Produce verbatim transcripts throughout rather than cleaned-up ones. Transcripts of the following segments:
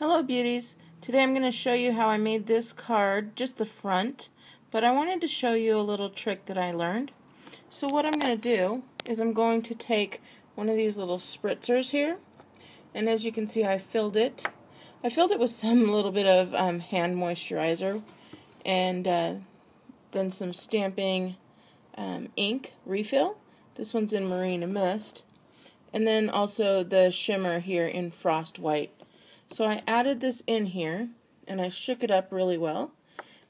Hello beauties! Today I'm going to show you how I made this card, just the front, but I wanted to show you a little trick that I learned. So what I'm going to do is I'm going to take one of these little spritzers here, and as you can see I filled it. I filled it with some little bit of um, hand moisturizer and uh, then some stamping um, ink refill. This one's in Marina Mist, and then also the shimmer here in Frost White. So I added this in here, and I shook it up really well.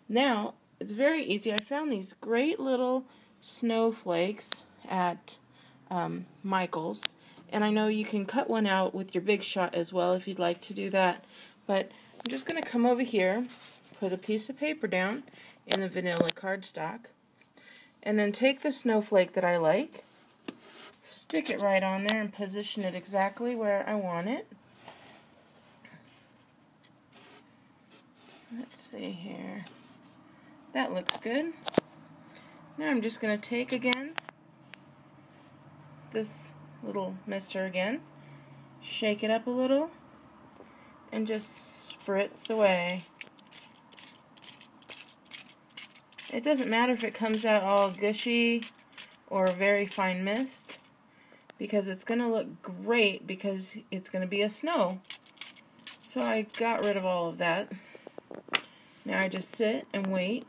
Now, it's very easy. I found these great little snowflakes at um, Michael's, and I know you can cut one out with your Big Shot as well if you'd like to do that, but I'm just going to come over here, put a piece of paper down in the vanilla cardstock, and then take the snowflake that I like, stick it right on there, and position it exactly where I want it. Let's see here. That looks good. Now I'm just going to take again this little mister again, shake it up a little, and just spritz away. It doesn't matter if it comes out all gushy or very fine mist, because it's going to look great because it's going to be a snow. So I got rid of all of that. Now I just sit and wait,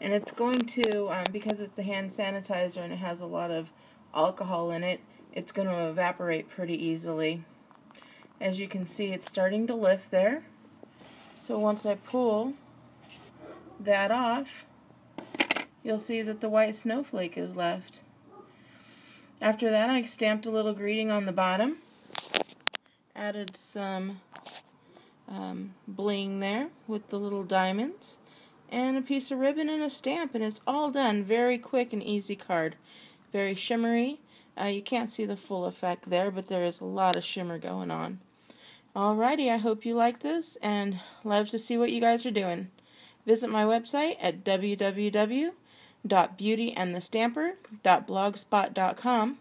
and it's going to, um, because it's the hand sanitizer and it has a lot of alcohol in it, it's going to evaporate pretty easily. As you can see, it's starting to lift there, so once I pull that off, you'll see that the white snowflake is left. After that, I stamped a little greeting on the bottom, added some Um, bling there with the little diamonds, and a piece of ribbon and a stamp, and it's all done. Very quick and easy card. Very shimmery. Uh, you can't see the full effect there, but there is a lot of shimmer going on. Alrighty, I hope you like this, and love to see what you guys are doing. Visit my website at w w w dot beauty and the stamper dot blogspot dot com,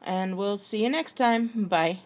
and we'll see you next time. Bye.